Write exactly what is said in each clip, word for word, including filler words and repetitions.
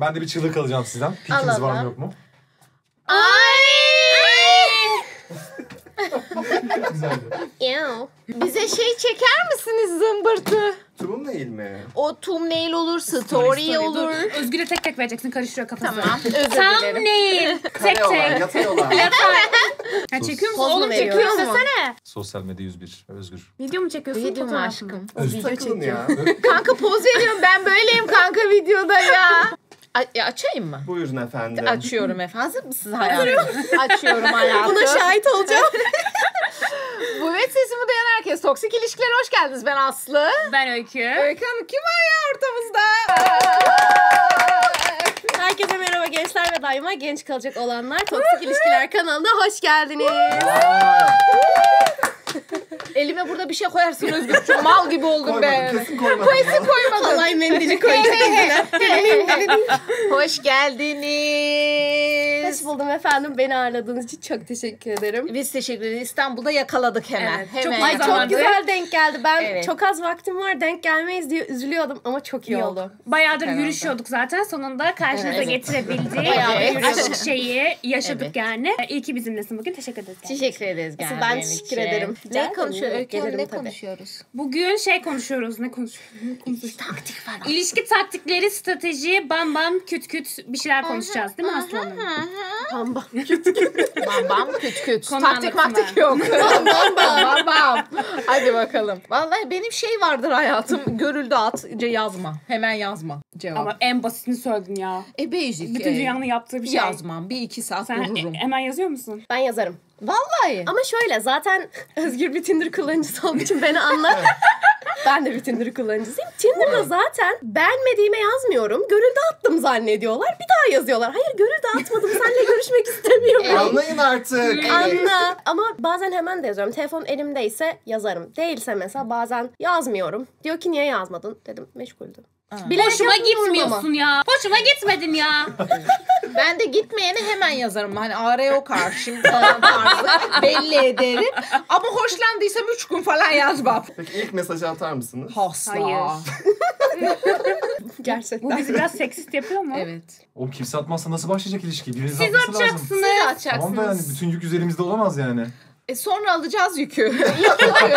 Ben de bir çığlık alacağım sizden. Fikriniz var mı yok mu? Ay! Güzeldi. Eww. Bize şey çeker misiniz zımbırtı? Thumbnail mi? O thumbnail olur, story olur. Özgür'e tek tek vereceksin, karıştırıyor kafasına. Tamam. Thumbnail. Tek tek. Yatay olan. Ya çekiyor musun? Oğlum çekiyor mu? Sosyal medya yüz bir. Özgür. Video mu çekiyorsun? Video mu aşkım? Özgür çekiyor ya. Kanka poz veriyorum, ben böyleyim kanka videoda ya. A açayım mı? Buyurun efendim. Açıyorum efendim. Hazır mısınız hayatım? Açıyorum hayatım. Buna şahit olacağım. Bu evet sesimi duyan herkes. Toksik İlişkiler'e hoş geldiniz. Ben Aslı. Ben Öykü. Öykü Hanım kim var ya ortamızda? Herkese merhaba gençler ve daima genç kalacak olanlar. Toksik İlişkiler kanalına hoş geldiniz. Elime burada bir şey koyarsın Özgür. Çok mal gibi oldum koymadım, be. Kesin koymadım. Kesin koymadım. Kolay mendili koyacağım. Hoş geldiniz. Hoş buldum efendim. Beni ağırladığınız için çok teşekkür ederim. Biz teşekkür ederiz. İstanbul'da yakaladık hemen. Evet, hemen. Çok, ay, çok güzel denk geldi. Ben evet. çok az vaktim var denk gelmeyiz diye üzülüyordum ama çok iyi Yok. oldu. Bayağıdır evet. yürüyüşüyorduk zaten. Sonunda karşınıza evet. getirebildik. Bayağı evet. yürüyüş şeyi yaşadık evet. yani. İyi ki bizimlesin bugün. Teşekkür ederiz. Teşekkür ederiz. Geldiğim ben teşekkür ederim. Ne konuşuyoruz? Ne konuşuyoruz? Bugün şey konuşuyoruz. Ne konuşuyoruz? Taktik falan. İlişki taktikleri, strateji, bam bam, küt küt bir şeyler konuşacağız değil mi Aslı Hanım? Bam bam küt küt. Bam bam küt küt. Taktik maktik yok. Bam bam bam bam. Hadi bakalım. Vallahi benim şey vardır hayatım. Görüldü atınca yazma. Hemen yazma. Cevap. Ama en basitini söyledin ya. E basic. Bütün dünyanın yaptığı bir şey. Yazmam. Bir iki saat dururum. Hemen yazıyor musun? Ben yazarım. Vallahi. Ama şöyle zaten Özgür bir Tinder kullanıcısı olduğu için beni anla. Ben de bir Tinder kullanıcısıyım. Tinder'da zaten beğenmediğime yazmıyorum. Gönülde attım zannediyorlar. Bir daha yazıyorlar. Hayır gönülde atmadım. Seninle görüşmek istemiyorum. E, anlayın artık. Anla. Ama bazen hemen de yazıyorum. Telefon elimdeyse yazarım. Değilse mesela bazen yazmıyorum. Diyor ki niye yazmadın? Dedim meşguldüm. Hoşuma gitmiyorsun ya. Hoşuma gitmedin ya. Ben de gitmeyene hemen yazarım. Hani araya o karşım falan tarzı belli ederim. Ama hoşlandıysam üç gün falan yazmam. Peki ilk mesajı atar mısınız? Asla. Hayır. Gerçekten. Bu bizi biraz seksist yapıyor mu? Evet. Oğlum kimse atmazsa nasıl başlayacak ilişki? Biriniz siz atacaksınız. Siz atacaksınız. Tamam da yani bütün yük üzerimizde olamaz yani. E sonra alacağız yükü. İlk yükü.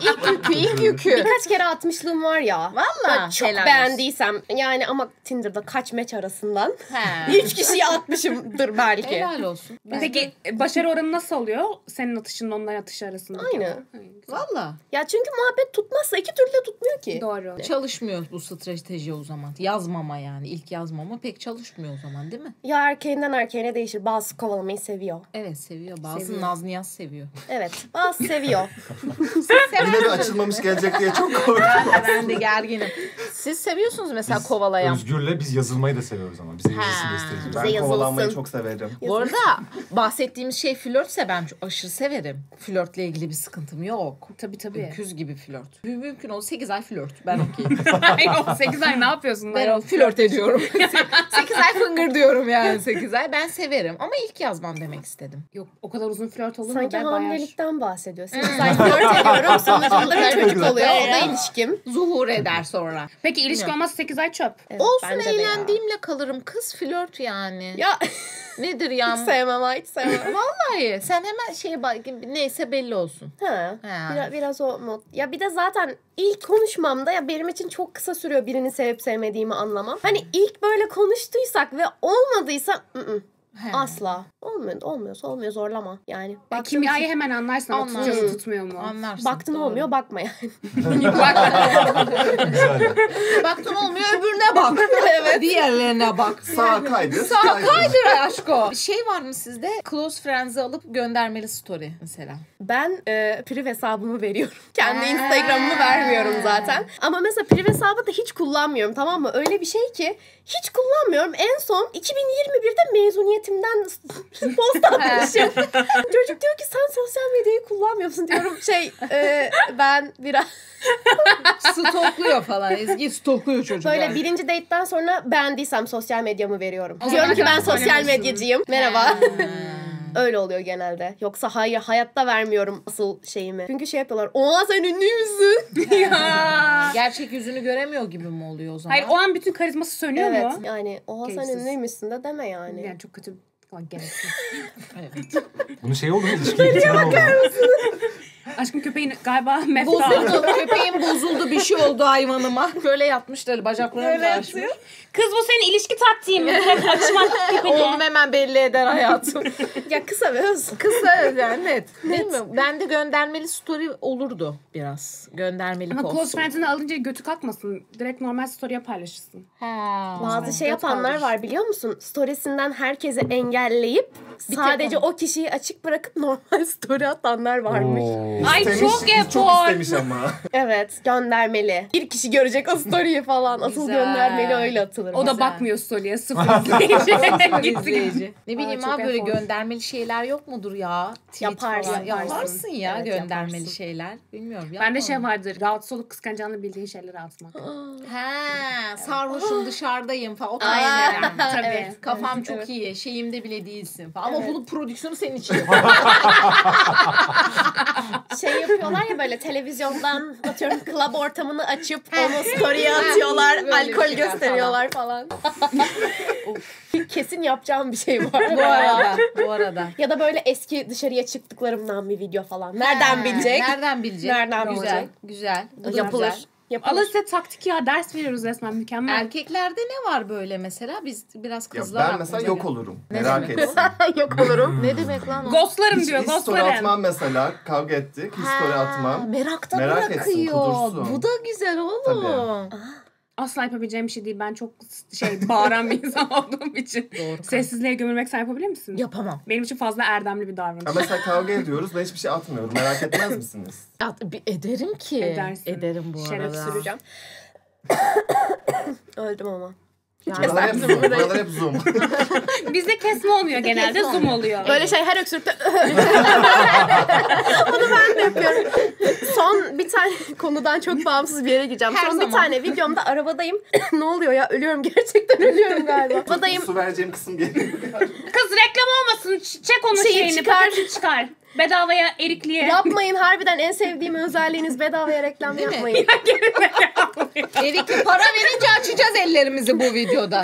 İlk yükü, ilk yükü. Birkaç kere atmışlığım var ya. Valla. Çok helal beğendiysem. Olsun. Yani ama Tinder'da kaç match arasından. He. Üç kişiyi atmışımdır belki. Helal olsun. Peki ben... başarı oranı nasıl oluyor? Senin atışınla onların atışı arasında. Aynı. Valla. Ya çünkü muhabbet tutmazsa iki türlü de tutmuyor ki. Doğru. Çalışmıyor bu strateji o zaman. Yazmama yani. İlk yazmama pek çalışmıyor o zaman değil mi? Ya erkeğinden erkeğine değişir. Bazısı kovalamayı seviyor. Evet seviyor. Bazısı naz niyaz seviyor. Evet, bazı seviyor. Yine de açılmamış gelecek diye çok korkuyorum. Ben de gerginim. Siz seviyorsunuz mesela biz kovalayan. Özgür'le biz yazılmayı da seviyoruz ama. Bize yazılsın isteriz. Ben yazılsın. Kovalanmayı çok severim. Yazılsın. Bu arada bahsettiğimiz şey flörtse ben aşırı severim. Flörtle ilgili bir sıkıntım yok. Tabii tabii. Öküz gibi flört. Mümkün ol sekiz ay flört. Ben okuyayım. sekiz ay ne yapıyorsun? Ben o flört ediyorum. sekiz ay fıngır diyorum yani sekiz ay. Ben severim ama ilk yazmam demek istedim. Yok o kadar uzun flört olur mu? Sanki hamilelikten bahsediyor. sekiz ay flört ediyorum. Sonucunda bir çocuk oluyor. O da ilişkim. Zuhur eder sonra. Peki ilişki olmazsa sekiz ay çöp. Evet, olsun eğlendiğimle kalırım. Kız flört yani. Ya... Nedir ya? Hiç sevmem ha, hiç sevmem. Vallahi sen hemen şeye bak, neyse belli olsun. Ha, ha. Biraz, biraz o mod. Ya bir de zaten ilk konuşmamda ya benim için çok kısa sürüyor birini sevip sevmediğimi anlamam. Hani ilk böyle konuştuysak ve olmadıysa ı-ı. He. Asla. Olmuyor, olmuyorsa olmuyor zorlama. Yani ya, kimyayı ki... hemen anlarsın ama tutuyor tutmuyor mu? Anlarsın. Baktın doğru. Olmuyor bakma yani. Baktın olmuyor öbürüne bak. Evet. Diğerlerine bak. Sağ kaydır. Sağ kaydır aşko. Şey var mı sizde? Close friends'i alıp göndermeli story mesela. Ben e, priv hesabımı veriyorum. Kendi Instagram'ımı vermiyorum zaten. Ama mesela priv hesabı da hiç kullanmıyorum tamam mı? Öyle bir şey ki hiç kullanmıyorum. En son iki bin yirmi bir'de mezuniyetimden post atmışım. Çocuk diyor ki sen sosyal medyayı kullanmıyorsun diyorum. Şey e, ben biraz... Stokluyor falan. Ezgi stokluyor çocuklar. Böyle birinci date'den sonra beğendiysem sosyal medyamı veriyorum. Diyorum ki ben sosyal medyacıyım. Merhaba. Öyle oluyor genelde. Yoksa hayır, hayatta vermiyorum asıl şeyimi. Çünkü şey yapıyorlar. Oha sen ünlü müsün? Ya. Gerçek yüzünü göremiyor gibi mi oluyor o zaman? Hayır, o an bütün karizması sönüyor evet, mu? Evet. Yani oha keyifsiz. Sen ünlü müsün de deme yani. Yani çok kötü. Gereksiz. Evet. Bunu şey oldu mu? Nereye bakar mısın? Aşkım köpeğin galiba mefta. Köpeğim bozuldu, bir şey oldu hayvanıma. Böyle yatmışlar, bacaklarını da açmış. Kız bu senin ilişki taktiğin mi? Kaçmak köpeğe. Oğlum hemen belli eder hayatım. Ya kısa ve öz. Kısa yani net. Değil mi? Ben de göndermeli story olurdu biraz. Göndermeli post. Ama close friend'ini alınca götü kalkmasın. Direkt normal story'e paylaşırsın. Ha. Bazı şey yapanlar var biliyor musun? Story'sinden herkese engelleyip sadece o kişiyi açık bırakıp normal story atanlar varmış. Ay istemiş, çok yapar. Çok istemiş ama. Evet, göndermeli. Bir kişi görecek o story'yi falan. Asıl güzel. Göndermeli öyle atılır. O güzel. Da bakmıyor story'ye. Sıfır izleyici. Ne bileyim abi böyle efor. Göndermeli şeyler yok mudur ya? Yaparsın, yaparsın. Yaparsın ya evet, göndermeli yaparsın. Şeyler. Bilmiyorum. Bende şey vardır. Rahatsız olup kıskanacağını bildiğin şeyleri atmak. He, sarhoşum dışarıdayım falan. O tarz şeyler. Tabii. Evet, kafam evet, çok evet. iyi. Şeyimde bile değilsin falan. Ama evet. Bunu prodüksiyonu senin için. Şey yapıyorlar ya böyle televizyondan atıyorum club ortamını açıp onu story'e atıyorlar. Alkol gösteriyorlar falan. Kesin yapacağım bir şey var. Bu arada. Bu arada. Ya da böyle eski dışarıya çıktıklarımdan bir video falan. Nereden bilecek? Nereden bilecek? Nereden bilecek? Güzel. Güzel. Yapılır. Yapalım. Allah size taktik ya, ders veriyoruz resmen, mükemmel. Erkeklerde ne var böyle mesela? Biz biraz kızlar... Ya ben mesela yok oluyor. Olurum. Ne merak etsin. Yok olurum. Ne demek lan o? Ghostlarım diyor, ghostlarım. Hiç story atmam mesela. Kavga ettik. Hiç story atmam. Merakta merak bırakıyor. Etsin, bu da güzel oğlum. Asla yapabileceğim bir şey değil. Ben çok şey bağıran bir insan olduğum için. Doğru. Sessizliğe gömülmek sen yapabilir misin? Yapamam. Benim için fazla erdemli bir davranış. Ama mesela kavga ediyoruz. Ben hiçbir şey atmıyorum. Merak etmez misiniz? At, ederim ki. Edersin. Ederim bu arada. Şeref süreceğim. Öldüm ama. Yani buralar, hep zoom, buralar hep zoom. Bizde kesme olmuyor genelde. Kesme zoom oluyor. Böyle şey her öksürükte. Onu ben de yapıyorum. Son bir tane konudan çok bağımsız bir yere gireceğim. Her Son zaman. Bir tane videomda arabadayım. Ne oluyor ya? Ölüyorum. Gerçekten ölüyorum galiba. Arabadayım. Su vereceğim kısım geliyor. Kız reklam olmasın. Çek onun şeyi şeyini. Çıkar. Çıkar. Bedavaya erikliye. Yapmayın harbiden, en sevdiğim özelliğiniz bedavaya reklam değil yapmayın. Ya, erikli para verince açacağız ellerimizi bu videoda.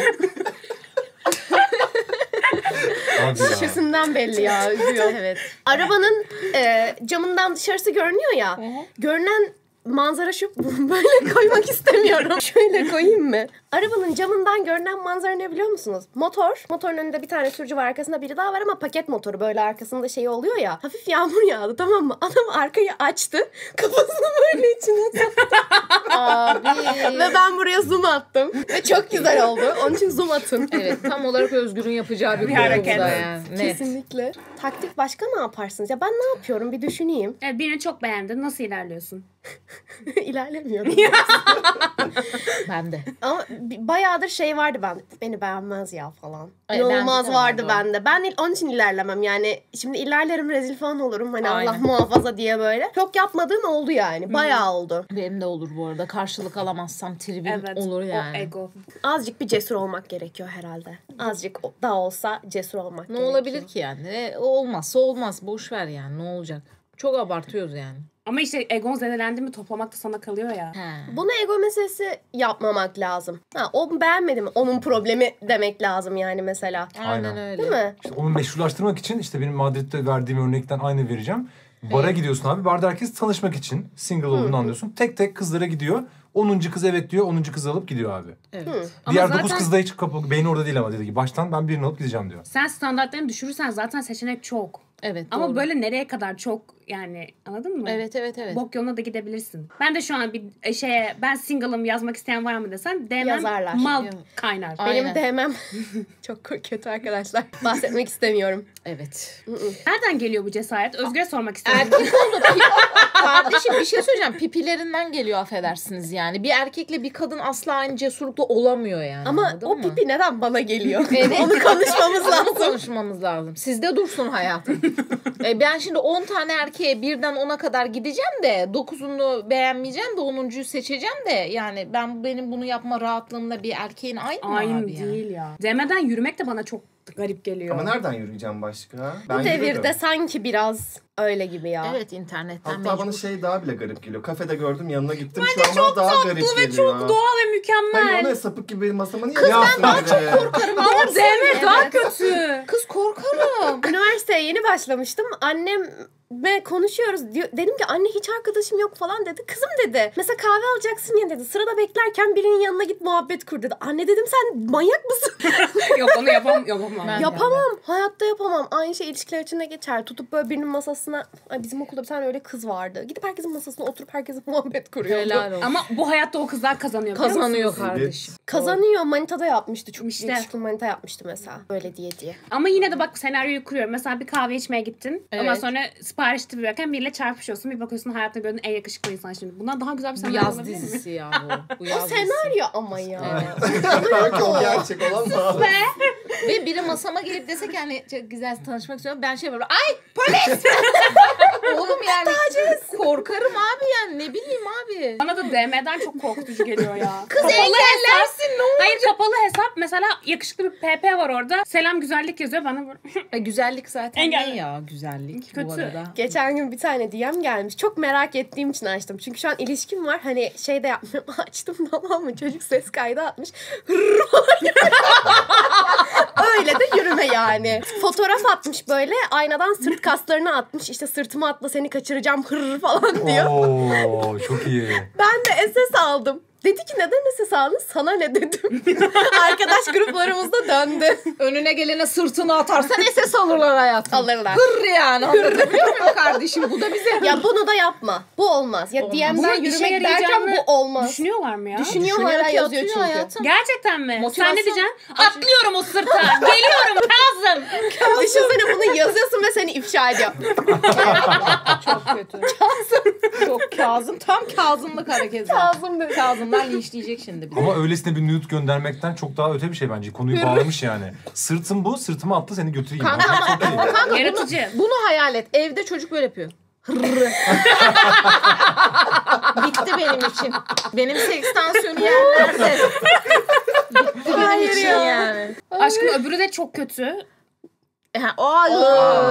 Şişesinden belli ya, üzüyor. Evet. Arabanın e, camından dışarısı görünüyor ya. Görünen manzara şu, böyle koymak istemiyorum. Şöyle koyayım mı? Arabanın camından görünen manzara ne biliyor musunuz? Motor. Motorun önünde bir tane sürücü var, arkasında biri daha var ama paket motoru, böyle arkasında şey oluyor ya. Hafif yağmur yağdı, tamam mı? Adam arkayı açtı. Kafasını böyle içine taktı. Abi. Ve ben buraya zoom attım. Ve çok güzel oldu. Onun için zoom atın. Evet, tam olarak Özgür'ün yapacağı bir, bir hareket. Yani. Kesinlikle. Net. Taktik başka ne yaparsınız? Ya ben ne yapıyorum bir düşüneyim. Evet, birini çok beğendin. Nasıl ilerliyorsun? İlerlemiyorum. Ben de. Ama bayağıdır şey vardı bende. Beni beğenmez ya falan. Ay, olmaz ben vardı bende. Ben onun için ilerlemem yani. Şimdi ilerlerim, rezil falan olurum. Hani aynen. Allah muhafaza diye böyle. Çok yapmadığım oldu yani. Bayağı oldu. Benim de olur bu arada. Karşılık alamazsam tribim evet, olur yani. O ego. Azıcık bir cesur olmak gerekiyor herhalde. Azıcık daha olsa cesur olmak ne gerekiyor. Ne olabilir ki yani? Olmazsa olmaz. Boş ver yani. Ne olacak? Çok abartıyoruz yani. Ama işte egon zedelendi mi toplamak da sana kalıyor ya. He. Bunu ego meselesi yapmamak lazım. Ha, o beğenmedi mi? Onun problemi demek lazım yani mesela. Aynen öyle. Değil mi? İşte onu meşrulaştırmak için işte benim Madrid'de verdiğim örnekten aynı vereceğim. Bara evet. gidiyorsun abi. Barda herkes tanışmak için. Single olduğunu anlıyorsun. Tek tek kızlara gidiyor. onuncu kız evet diyor. onuncu kızı alıp gidiyor abi. Evet. Hı. Diğer dokuz zaten... kızda hiç kapı, beyni orada değil ama dedi ki baştan ben birini alıp gideceğim diyor. Sen standartlarını düşürürsen zaten seçenek çok. Evet. Ama doğru. Böyle nereye kadar çok yani, anladın mı? Evet evet evet. Bok yoluna da gidebilirsin. Ben de şu an bir şeye ben single'ım yazmak isteyen var mı desem D M'm yazarlar. Mal kaynar. Aynen. Benim D M'm çok kötü arkadaşlar. Bahsetmek istemiyorum. Evet. Nereden geliyor bu cesaret? Özgür'e sormak istiyorum. Erkek oldu. Kardeşim bir şey söyleyeceğim. Pipilerinden geliyor, affedersiniz yani. Bir erkekle bir kadın asla aynı cesurlukta olamıyor yani. Ama o pipi mı? Neden bana geliyor? Evet. Onu konuşmamız lazım. Onu konuşmamız lazım. Sizde dursun hayatım. e ben şimdi on tane erkeğe birden ona kadar gideceğim de dokuzunu beğenmeyeceğim de onuncuyu seçeceğim de yani ben benim bunu yapma rahatlığımla bir erkeğin aynı mı aynı abi? Aynı değil yani? ya. Demeden yürümek de bana çok garip geliyor. Ama nereden yürüyeceğim başka? Ben bu devirde yürüyorum. Sanki biraz öyle gibi ya. Evet, internetten. Hatta mecbur. Bana şey daha bile garip geliyor. Kafede gördüm, yanına gittim. Bence şu an daha garip geliyor. Bence çok tatlı ve çok doğal ve mükemmel. Hayır, ona sapık gibi masama niye yaptın? Kız ben daha çok korkarım. Ama deme daha kötü. Kız korkarım. Üniversiteye yeni başlamıştım. Annem ve konuşuyoruz. Diyor, dedim ki anne hiç arkadaşım yok falan dedi. Kızım dedi. Mesela kahve alacaksın ya dedi. Sırada beklerken birinin yanına git muhabbet kur dedi. Anne dedim sen manyak mısın? Yok onu yapam yapamam. Ben yapamam. Yani. Hayatta yapamam. Aynı şey ilişkiler için de geçer. Tutup böyle birinin masasına. Bizim okulda bir tane öyle kız vardı. Gidip herkesin masasına oturup herkesin muhabbet kuruyordu. Ama bu hayatta o kızlar kazanıyor. Kazanıyor kardeşim. Kazanıyor. Manitada yapmıştı. Çok işte. Yakışıklı manita yapmıştı mesela. Böyle diye diye. Ama yine de bak senaryoyu kuruyorum. Mesela bir kahve içmeye gittin. Evet. Ama sonra siparişte bırakırken biriyle çarpışıyorsun. Bir bakıyorsun hayatta gördüğün en yakışıklı insan şimdi. Bundan daha güzel bir senaryo olabilir mi? Bu yaz dizisi ya bu. Bu yaz o senaryo ama ya. Evet. O gerçek olan mı? Ve biri masama gelip dese ki hani çok güzel tanışmak istiyorum. Ben şey yaparım. Ay polis! Oğlum yani korkarım abi yani ne bileyim abi. Bana da D M'den çok korkutucu geliyor ya. Kız kapalı engellersin hesap. Ne olur? Hayır kapalı hesap mesela yakışıklı bir P P var orada. Selam güzellik yazıyor bana. E, güzellik zaten engel. Ne ya güzellik kötü. Bu arada. Geçen gün bir tane D M gelmiş. Çok merak ettiğim için açtım. Çünkü şu an ilişkim var. Hani şey de yapmıyorum. Açtım tamam mı? Çocuk ses kaydı atmış. Öyle de yürüme yani. Fotoğraf atmış böyle. Aynadan sırt kaslarını atmış. İşte sırtıma atla seni kaçıracağım hırr falan diyor. Oo, çok iyi. Ben de S S aldım. Dedi ki neden S S aldın? Sana ne dedim. Arkadaş gruplarımızda döndü. Önüne gelene sırtını atarsan S S alırlar hayatım. Alırlar. Hırr yani. Anlatabiliyor muyum kardeşim? Bu da bize. Ya bunu da yapma. Bu olmaz. Ya D M'den yürümek derken bu olmaz. Düşünüyorlar mı ya? Düşünüyorlar Düşünüyor ki yazıyor çünkü. Hayatım. Gerçekten mi? Motivasyon. Sen ne diyeceksin? Atlıyorum o sırta. Geliyorum Kazım. Düşünsene bunu yazıyorsun ve seni ifşa ediyor. Çok kötü. Kazım. Çok Kazım. Tam Kazımlık hareketi. Kazım böyle. Kazım. Linçleyecek şimdi bizi. Ama öylesine bir nude göndermekten çok daha öte bir şey bence. Konuyu bağlamış yani. Sırtım bu, sırtıma atla seni götüreyim. Kanka, ama, kanka bunu, bunu hayal et. Evde çocuk böyle yapıyor. Bitti benim için. Benim seks tansiyonu yerlerde. Bitti benim için yani. Aşkım öbürü de çok kötü. Oğlum.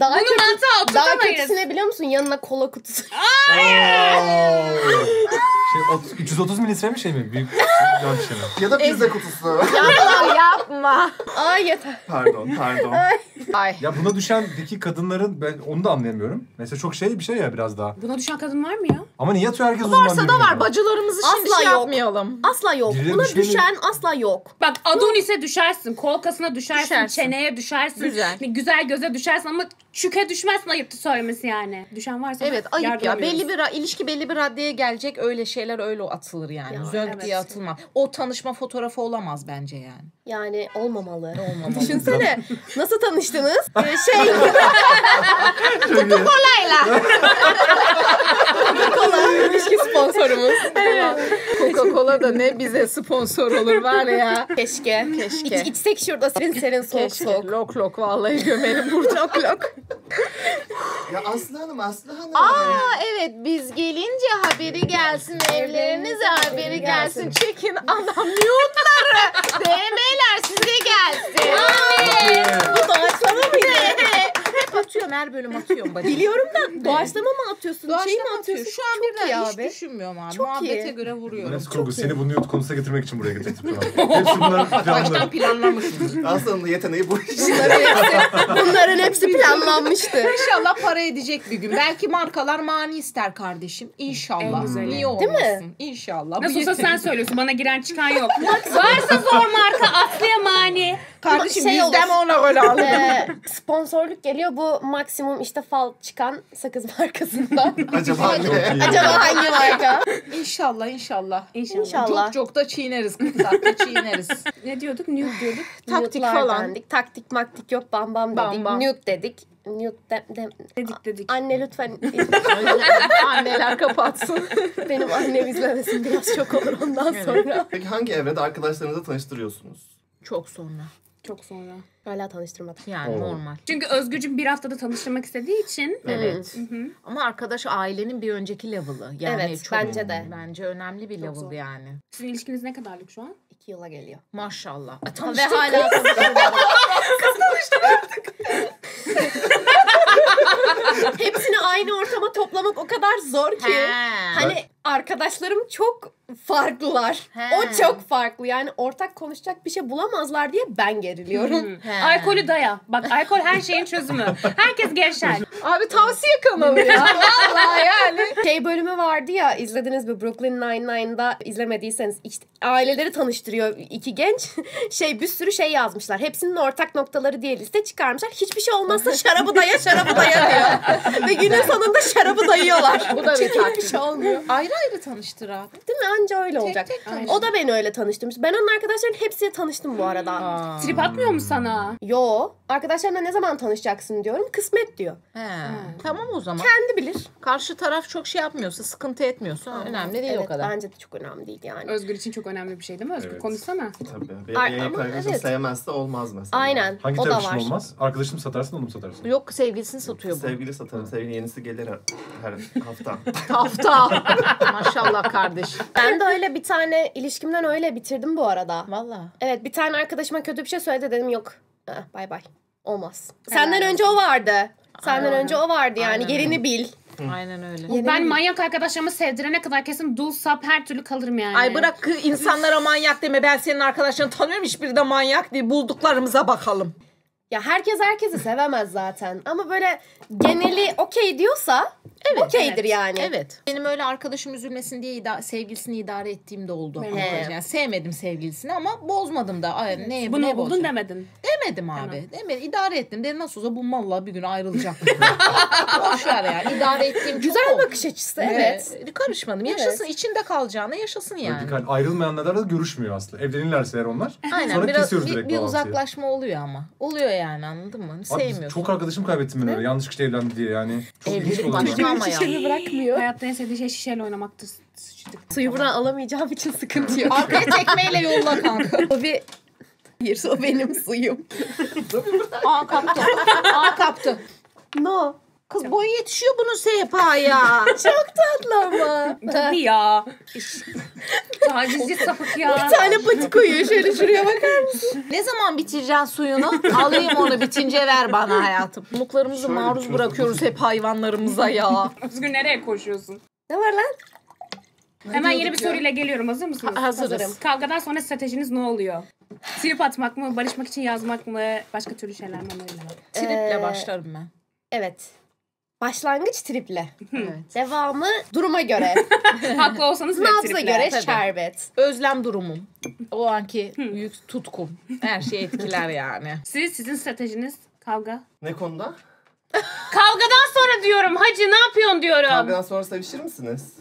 Daha bunu kötü, daha kötüsüne biliyor musun? Yanına kola kutusu. Şey, üç yüz otuz mililitre mi şey mi? Büyük bir şey mi? Ya da pizza kutusu. Yapma yapma. Ay yeter. Pardon pardon. Ay. Ya buna düşendeki kadınların ben onu da anlayamıyorum. Mesela çok şey bir şey ya biraz daha. Buna düşen kadın var mı ya? Ama niye atıyor herkes uzman? Varsa da var. Ya. Bacılarımızı şimdi asla şey yok. Yapmayalım. Asla yok. Direkt buna düşen mi? Asla yok. Bak Adonis'e düşersin. Kolkasına düşersin, düşersin. Çeneye düşersin. Güzel. Güzel göze düşersin ama çüke düşmezsin ayıptı söylemesi yani. Düşen varsa evet ayıp ya. Belli bir ilişki belli bir raddeye gelecek öyle şeyler öyle atılır yani. Ya, zönk evet. Diye atılmaz. O tanışma fotoğrafı olamaz bence yani. Yani olmamalı. Olmamalı. Düşünsene nasıl tanıştınız? Ee, şey Kutu kolayla. Coca-Cola ilişki sponsorumuz. Evet. Coca-Cola da ne bize sponsor olur var ya. Keşke. Keşke. İç, içsek şurada serin serin soğuk soğuk. Lok lok vallahi gömerim burada. Lok lok. Ya Aslı Hanım, Aslı Hanım. Aa evet biz gelince haberi gelsin evlerinize haberi gelsin. Çekin adam yutları. D M'ler size gelsin. Evet. Bu doğaçlama mıydı? Hep atıyorum her bölüm atıyorum. Bacım. Biliyorum da doğaçlama mı atıyorsun? Doğaçlama şey mi atıyorsun? Şu an bir daha hiç düşünmüyorum abi. Çok muhabbete iyi. Göre vuruyorum. Enes kurgu seni bunu yut konusuna getirmek için buraya getirdim. Hepsi bunlar planlı. Planlanmıştı. Aslında yeteneği bu iş. Bunların hepsi, bunların hepsi planlanmıştı. İnşallah para edecek bir gün. Belki markalar mani ister kardeşim. İnşallah. Niye olmasın? Değil mi? İnşallah. Nasıl olsa sen söylüyorsun. Bana giren çıkan yok. Varsa zor marka Aslı'ya mani. Kardeşim şey bizden ona öyle aldım. E, sponsorluk geliyor bu maksimum işte fal çıkan sakız markasından. Acaba hangi? Acaba hangi marka? İnşallah inşallah. İnşallah. Çok çok da çiğneriz. Kızakta çiğneriz. Ne diyorduk? Nude diyorduk. Taktik falan. Dendik. Taktik maktik yok bam bam dedik. Bam, bam. Nude dedik. De, de, dedik dedik. Anne lütfen. Anneler kapatsın. Benim annem izlemesin biraz çok olur ondan sonra. Peki hangi evrede arkadaşlarınızla tanıştırıyorsunuz? Çok sonra. Çok sonra. Hala tanıştırmadım. Yani oh. normal. Çünkü Özgür'cüm bir haftada tanıştırmak istediği için. Evet. Hı-hı. Ama arkadaş ailenin bir önceki level'ı. Yani evet çok, bence de. Bence önemli bir çok level zor. Yani. Sizin ilişkiniz ne kadarlık şu an? İki yıla geliyor. Maşallah. E, tanıştık. Ve hala tanıştırmadım. Kız tanıştık artık. Hepsini aynı ortama toplamak o kadar zor ki. He. Hani arkadaşlarım çok farklılar. He. O çok farklı. Yani ortak konuşacak bir şey bulamazlar diye ben geriliyorum. He. Alkolü daya. Bak alkol her şeyin çözümü. Herkes gevşer. Abi tavsiye kanalı ya. Vallahi yani. Şey bölümü vardı ya, izlediniz mi? Brooklyn Nine-Nine'da izlemediyseniz işte aileleri tanıştırıyor iki genç. Şey bir sürü şey yazmışlar. Hepsinin ortak noktaları diye liste çıkarmışlar. Hiçbir şey olmazsa şarabı daya şarabı daya diyor. Ve günün sonunda şarabı dayıyorlar. Bu da bir taktik. Hiçbir şey olmuyor. Ayrı ayrı tanıştır abi. Değil mi? Anca öyle tek olacak. Tek o da beni öyle tanıştırmış. Ben onun arkadaşların hepsiyle tanıştım bu arada. Aa. Trip atmıyor mu sana? Yo. Arkadaşlarına ne zaman tanışacaksın diyorum. Kısmet diyor. He. Hmm. Tamam o zaman. Kendi bilir. Karşı taraf çok şey yapmıyorsa, sıkıntı etmiyorsa tamam. önemli değil evet, o kadar. Bence de çok önemli değil yani. Özgür için çok önemli bir şey değil mi? Özgür evet. konuşsana. Tabii. Bir yayın kaygısını evet. sevmezse olmaz mesela. Aynen. Hangi o da var. Olmaz? Arkadaşını satarsın, onu mu satarsın? Yok sevgilisini satıyor bu. Sevgili satarım. Sevgili yenisi gelir her hafta. Hafta. Maşallah kardeşim. Ben de öyle bir tane ilişkimden öyle bitirdim bu arada. Vallahi. Evet bir tane arkadaşıma kötü bir şey söyledi, dedim yok. Bay bay. Olmaz. Helal Senden olsun. önce o vardı. Senden Aynen. önce o vardı yani. Aynen. Yerini bil. Aynen öyle. Yerini ben bil. Manyak arkadaşlarımı sevdirene kadar kesin dul sap her türlü kalırım yani. Ay bırak insanlara manyak deme. Ben senin arkadaşlarını tanıyorum. Hiçbiri de manyak değil. Bulduklarımıza bakalım. Ya herkes herkesi sevemez zaten. Ama böyle geneli okey diyorsa evet, okeydir evet. yani. Evet. Benim öyle arkadaşım üzülmesin diye ida- sevgilisini idare ettiğim de oldu. Evet. Yani sevmedim sevgilisini ama bozmadım da. Ay, evet. ne, Bunu ne buldun bozacağım? demedin. Demedim abi. Tamam. Demedim. İdare ettim. Dedi nasıl olsa bu valla bir gün ayrılacak. Boşver yani. İdare ettiğim güzel çok bakış açısı. Evet. evet. Karışmadım. Yaşasın. Evet. içinde kalacağına yaşasın yani. Radikal. Ayrılmayanlar da görüşmüyor aslında. Evlenirlerse eğer onlar. Aynen. Sonra biraz kesiyoruz direkt bir, bir uzaklaşma oluyor ama. Oluyor yani anladın mı? Sevmiyorum. Çok arkadaşım kaybettim ben öyle. Yanlış kişi evlendi diye yani. Çok ilginç başka ama şişeyi bırakmıyor. Hayatta en sevdiği şey şişeyle oynamaktır. Suyu buradan alamayacağım için sıkıntı yok. Arkaya tekmeyle yolla kanka. O bir... Hayır o benim suyum. Aa kaptı. Aa kaptı. No. Kız boyu yetişiyor bunun Sehpa ya. Çok tatlı ama. Tabii ya. Tacizci sapık ya. Bir tane pati koyuyor. Şöyle şuraya bakar mısın? Ne zaman bitireceksin suyunu? Alayım onu bitince ver bana hayatım. Pamuklarımızı maruz bırakıyoruz hep hayvanlarımıza ya. Özgür nereye koşuyorsun? Ne var lan? Hemen yeni bir soruyla geliyorum. Hazır mısınız? Ha, hazırım. Kavgadan sonra stratejiniz ne oluyor? Trip atmak mı? Barışmak için yazmak mı? Başka türlü şeyler mi? Ee, Triple başlarım ben. Evet. Başlangıç triple. Evet. Devamı duruma göre. Haklı olsanız nabza triple. Nabza göre tabii. şerbet. Özlem durumum. O anki yük tutkum. Her şey etkiler yani. Siz, sizin stratejiniz kavga. Ne konuda? Kavgadan sonra diyorum hacı ne yapıyorsun diyorum. Kavgadan sonra sevişir misiniz?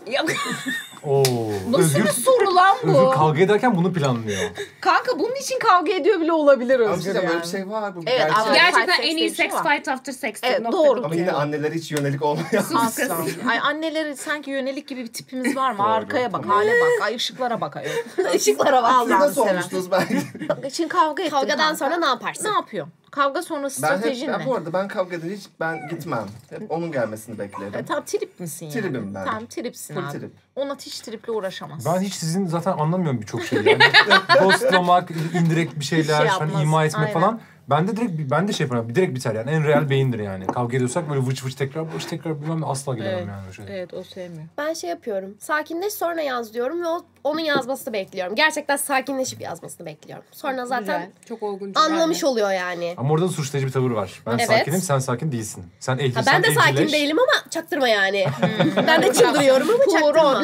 Oo, nasıl Özgür, bir soru lan bu? Özgür kavga ederken bunu planlıyor. Kanka bunun için kavga ediyor bile olabilir Özgür. Abi, yani. Böyle bir şey var. Bu evet, gerçek. Gerçekten en iyi sex fight after sex. Evet, doğru. Ama yine anneler hiç yönelik olmuyor. Aslan. Ay anneleri sanki yönelik gibi bir tipimiz var mı? Arkaya bak, hale bak, ay ışıklara bak. Işıklara bak. Siz nasıl olmuştunuz belki? Şimdi kavga ettim. Kavgadan kanka. Sonra ne yaparsın? Ne yapıyorsun? Kavga sonrası stratejin ne? Bu arada ben kavgada hiç ben gitmem. Hep onun gelmesini beklerim. E, tam trip misin yani? Tribim ben. Tam tripsin full abi. Trip. Ona hiç triple uğraşamaz. Ben hiç sizin zaten anlamıyorum birçok şeyi. Yani dostlamak, indirekt bir şeyler, şey hani ima etme Aynen. falan. Ben de direkt ben de şey yaparım. Direkt biter yani. En real beyindir yani. Kavga ediyorsak böyle vıç vıç tekrar vıç tekrar bilmem asla gelemem evet. yani o şey. Evet o sevmiyor. Ben şey yapıyorum. Sakinleş sonra yaz diyorum ve o, onun yazmasını bekliyorum. Gerçekten sakinleşip yazmasını bekliyorum. Sonra zaten güzel, çok olgun anlamış yani. Oluyor yani. Ama orada da suçlayıcı bir tavır var. Ben evet. sakinim sen sakin değilsin. Sen ehli, ha, ben de ehlileş. Sakin değilim ama çaktırma yani. Ben de çıldırıyorum ama çaktırma.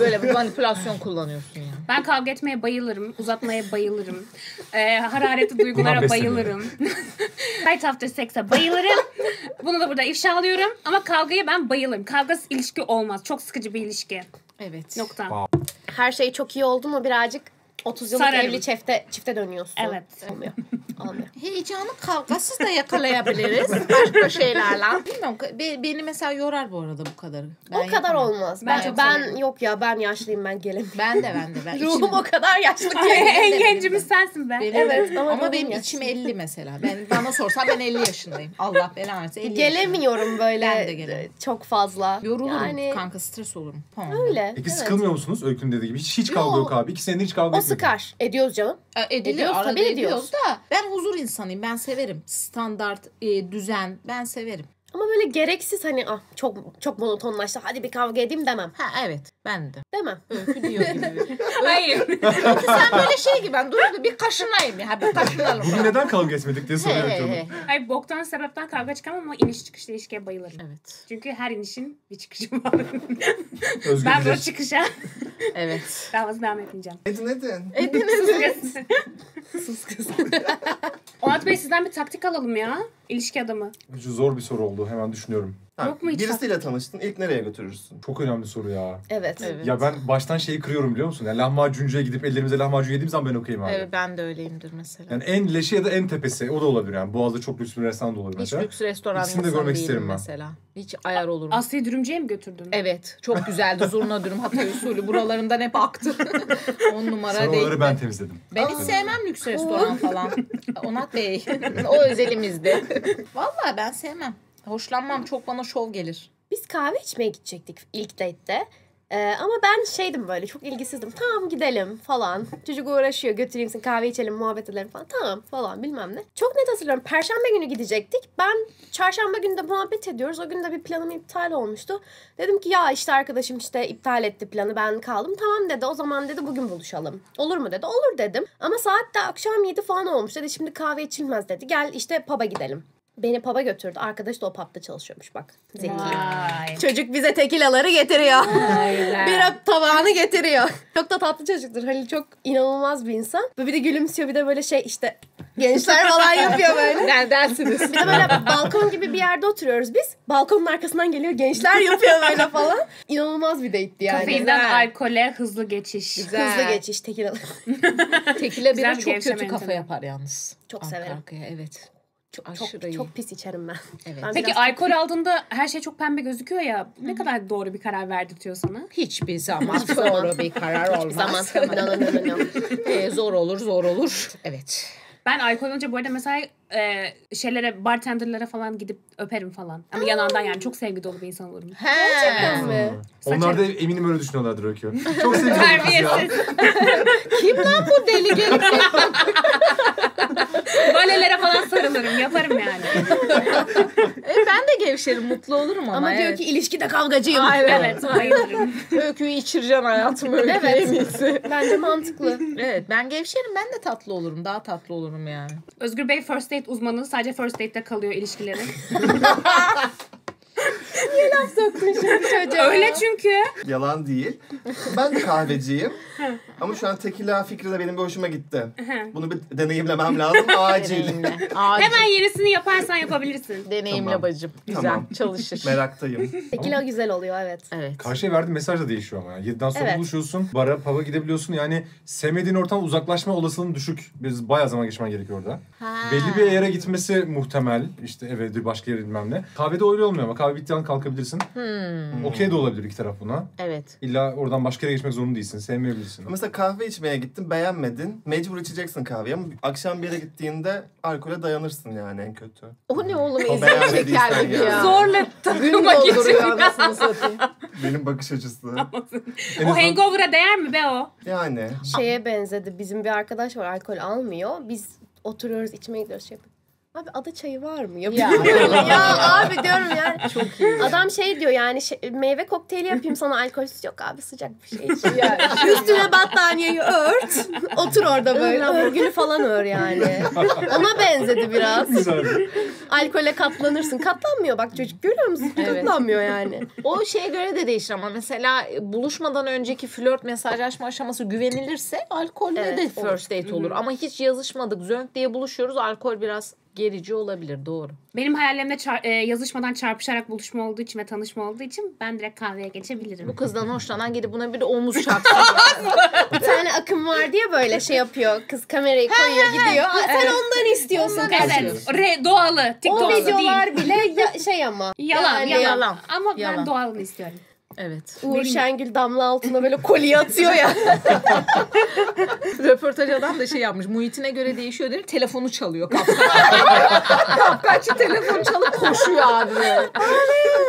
Böyle bir manipülasyon kullanıyorsun yani. Ben kavga etmeye bayılırım. Uzatmaya bayılırım. Ee, hararetli duygulara bayılırım. Bayılırım. Fight after sex'e bayılırım. Bunu da burada ifşalıyorum. Ama kavgaya ben bayılırım. Kavgasız ilişki olmaz. Çok sıkıcı bir ilişki. Evet. Nokta. Wow. Her şey çok iyi oldu mu birazcık otuz yıllık Sararım. evli çifte, çifte dönüyorsun. Evet. Olmuyor. Olmuyor. Heyecanı kavgasız da yakalayabiliriz. Başka şeylerle. Bilmiyorum. Be, beni mesela yorar bu arada bu kadarı. Ben o kadar yapamam. Olmaz. Ben, ben yok ya ben yaşlıyım ben gelemiyorum. Ben de ben de. Ben ruhum içim... o kadar yaşlı ki. En gencimiz sensin ben. Benim, evet, ama, ama benim yaşlı. İçim elli mesela. Ben, bana sorsan ben elli yaşındayım. Allah belanı versin. Gelemiyorum böyle çok fazla. Yorulurum yani... kanka stres olurum. Tamam. Öyle. Peki evet. Sıkılmıyor musunuz Öykü'nün dediği gibi? Hiç, hiç kavga yok abi. İki senedir hiç kavga etmiyor. O sıkar. Ediyoruz canım. Ediliyor tabii ediyoruz da. Ben huzur insanıyım. Ben severim. Standart, e, düzen. Ben severim. Ama böyle gereksiz hani ah, çok çok monotonlaştı. Hadi bir kavga edeyim demem. Ha evet. Ben de. Demem. Öykü diyor gibi. Hayır. Sen böyle şey gibi ben durumda bir kaşınayım ya. Bir kaşınalım. Bugün neden kavga etmedik diye soruyorum. Hey, hey. Hayır boktan sebepten kavga çıkamam ama iniş çıkışlı ilişkiye bayılırım. Evet. Çünkü her inişin bir çıkışı var. Ben bu çıkışa. Evet. Daha fazla devam etmeyeceğim. Edin edin. Edin edin. Sus kız. Onat Bey sizden bir taktik alalım ya. İlişki adamı. Zor bir soru oldu. Hemen düşünüyorum. Ha, birisiyle tanıştın. İlk nereye götürürsün? Çok önemli soru ya. Evet. Evet. Ya ben baştan şeyi kırıyorum biliyor musun? Yani lahmacuncuya gidip ellerimize lahmacun yediğim zaman ben okuyayım abi. Evet ben de öyleyimdir mesela. Yani en leşi ya da en tepesi o da olabilir yani. Boğaz'da çok lüks bir restoran da olabilir. Hiç lüks restoran İkisini de görmek isterim ben. Mesela. Hiç ayar olurum. Aslı'yı dürümcüye mi götürdün? Evet. Çok güzeldi. Zurna dürüm. Hatay usulü. Buralarından hep aktı. On numara değil. Sonraları ben temizledim. Ben hiç sevmem lüks restoran falan. Onat Bey. O özelimizdi. Vallahi ben sevmem. Hoşlanmam. Çok bana şov gelir. Biz kahve içmeye gidecektik ilk date'te. Ee, ama ben şeydim böyle çok ilgisizdim. Tamam gidelim falan. Çocuk uğraşıyor götüreyim seni kahve içelim muhabbet edelim falan. Tamam falan bilmem ne. Çok net hatırlıyorum. Perşembe günü gidecektik. Ben çarşamba günü de muhabbet ediyoruz. O gün de bir planım iptal olmuştu. Dedim ki ya işte arkadaşım işte iptal etti planı ben kaldım. Tamam dedi o zaman dedi bugün buluşalım. Olur mu dedi. Olur dedim. Ama saat de akşam yedi falan olmuş dedi. Şimdi kahve içilmez dedi. Gel işte pub'a gidelim. Beni pub'a götürdü. Arkadaş da o pub'da çalışıyormuş bak. Zeki. Vay. Çocuk bize tekilaları getiriyor. Bir tabağını getiriyor. Çok da tatlı çocuktur. Halil çok inanılmaz bir insan. Bir de gülümsüyor. Bir de böyle şey işte gençler falan yapıyor böyle. Neredensiniz? Bir de böyle balkon gibi bir yerde oturuyoruz biz. Balkonun arkasından geliyor gençler yapıyor böyle falan. İnanılmaz bir date'ti yani. Kafeyinden alkole hızlı geçiş. Güzel. Hızlı geçiş tekila. Tekila biri çok kötü kafa yapar yalnız. Çok Arka severim. Arkaya, evet. Çok, çok, çok pis içerim ben. Evet. Ben peki alkol çok... aldığında her şey çok pembe gözüküyor ya. Ne kadar doğru bir karar verdirtiyor sana? Hiçbir zaman doğru bir karar olmaz. Zaman ee, zor olur zor olur. Evet. Ben alkol önce bu arada mesela e, şeylere bartenderlere falan gidip öperim falan. Ama yanandan yani çok sevgi dolu bir insan olurum. Gerçekten mi? Onlar da eminim öyle düşünüyorlardır Öykü. Çok sevgi dolu. Kim lan bu deli gelip? Balelere falan sarılırım. Yaparım yani. E, ben de gevşerim. Mutlu olurum ama. Ama diyor evet. Ki ilişkide kavgacıyım. Aa, evet. Bayılırım. Öyküyü içireceğim hayatım. Öykü evet. En iyisi. Bence mantıklı. Evet. Ben gevşerim. Ben de tatlı olurum. Daha tatlı olurum yani. Özgür Bey first date uzmanı. Sadece first date'de kalıyor ilişkileri. Niye laf soktun şimdi çocuğa? Öyle çünkü. Yalan değil. Ben de kahveciyim. Ama şu an tekila fikri de benim bir hoşuma gitti. Bunu bir deneyimlemem lazım. Acil. Acil. Hemen yenisini yaparsan yapabilirsin. Deneyimle tamam. Bacım. Güzel. Tamam. Çalışır. Meraktayım. Tekila güzel oluyor evet. Evet. Karşıya verdiğin mesaj da değişiyor ama. Yani. yediden sonra evet. Buluşuyorsun. Bara, pub'a gidebiliyorsun. Yani sevmediğin ortam uzaklaşma olasılığın düşük. Biz bayağı zaman geçmen gerekiyor orada. Ha. Belli bir yere gitmesi muhtemel. İşte evedir başka yere bilmem ne. Kahvede öyle olmuyor ama kahve bittiği an kalkabilirsin. Hmm. Okey de olabilir iki taraf buna. Evet. İlla oradan başka yere geçmek zorunda değilsin. Sevmeyebilirsin. Mesela kahve içmeye gittin, beğenmedin. Mecbur içeceksin kahveyi ama akşam bir yere gittiğinde alkole dayanırsın yani en kötü. O ne oğlum? İzin çeker gibi ya. Zorla takıma geçiyor. Benim bakış açısı. O hangover'a değer mi be o? Yani. Şeye benzedi. Bizim bir arkadaş var alkol almıyor. Biz oturuyoruz içmeye gidiyoruz şey yapıyoruz. Abi ada çayı var mı? Ya, ya, ya abi diyorum yani. Çok iyi. Adam şey diyor yani şey, meyve kokteyli yapayım sana alkolsüz yok abi sıcak bir şey. Yani. Üstüne battaniyeyi ört. Otur orada böyle. Örgünü falan ör yani. Ona benzedi biraz. Alkole katlanırsın. Katlanmıyor bak çocuk görüyor musun? Evet. Katlanmıyor yani. O şeye göre de değişir ama mesela buluşmadan önceki flört mesajlaşma aşaması güvenilirse alkolle evet, de first date olur. Ama hiç yazışmadık. Zönk diye buluşuyoruz. Alkol biraz... gerici olabilir, doğru. Benim hayalimde çar- e, yazışmadan çarpışarak buluşma olduğu için ve tanışma olduğu için ben direkt kahveye geçebilirim. Bu kızdan hoşlanan gidip buna bir omuz çarpsın. Bir tane akım var diye böyle şey yapıyor. Kız kamerayı koyuyor gidiyor. Ha, sen evet. ondan istiyorsun. Ondan evet. Re, doğalı. Tik o doğalı videolar değil. Bile ya, şey ama. Yalan yani, yalan. yalan. Ama yalan. Ben doğalını istiyorum. Evet. Uğur Benim... Şengül damla altına böyle kolye atıyor ya. Röportaj adam da şey yapmış. Muhitine göre değişiyor değil mi? Telefonu çalıyor. Kapkaççı telefonu çalıp koşuyor abi.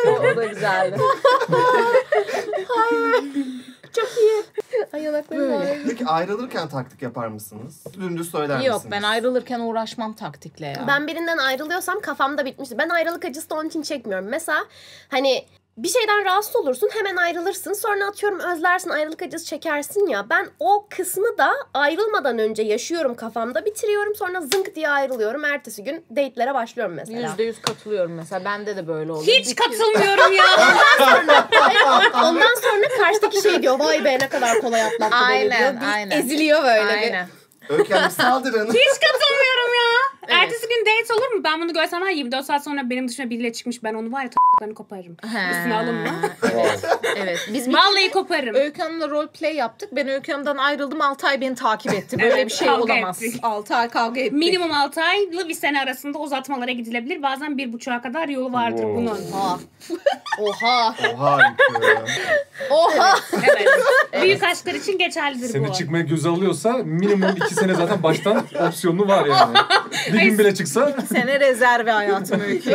O da güzeldi. Çok iyi. Ay yanaklarım ki ayrılırken taktik yapar mısınız? Dümdüz söyler misiniz? Yok, ben ayrılırken uğraşmam taktikle ya. Ben birinden ayrılıyorsam kafamda bitmişti. Ben ayrılık acısı da onun için çekmiyorum. Mesela hani bir şeyden rahatsız olursun, hemen ayrılırsın, sonra atıyorum özlersin, ayrılık acısı çekersin ya. Ben o kısmı da ayrılmadan önce yaşıyorum, kafamda bitiriyorum, sonra zınk diye ayrılıyorum, ertesi gün date'lere başlıyorum mesela. yüzde yüz katılıyorum mesela, bende de böyle oluyor. Hiç katılmıyorum ya. Ondan sonra, ondan sonra karşıdaki şey diyor, vay be ne kadar kolay atlattı beni diyor. Bir aynen. eziliyor böyle aynen. bir. Öykü saldırın. Hiç katılmıyorum ya. Evet. Ertesi gün date olur mu? Ben bunu görsem her yirmi dört saat sonra benim dışına biriyle çıkmış. Ben onu var ya t***larını koparırım. Üstüne alınma. Evet. evet. Biz vallahi koparırım. Öykü Hanım'la role play yaptık. Ben Öykü Hanım'dan ayrıldım. altı ay beni takip etti. Böyle evet, bir şey olamaz. Ettik. altı ay kavga ettik. Minimum altı aylı bir sene arasında uzatmalara gidilebilir. Bazen bir buçuğa kadar yolu vardır wow. bunun. Oha. Oha. Oha. Oha. Evet. evet. evet. Büyük aşklar için geçerlidir Seni bu. Seni çıkmaya göze alıyorsa minimum iki sene zaten baştan opsiyonlu var yani. Bir gün bile çıksa. İki sene rezerve hayatım öykü.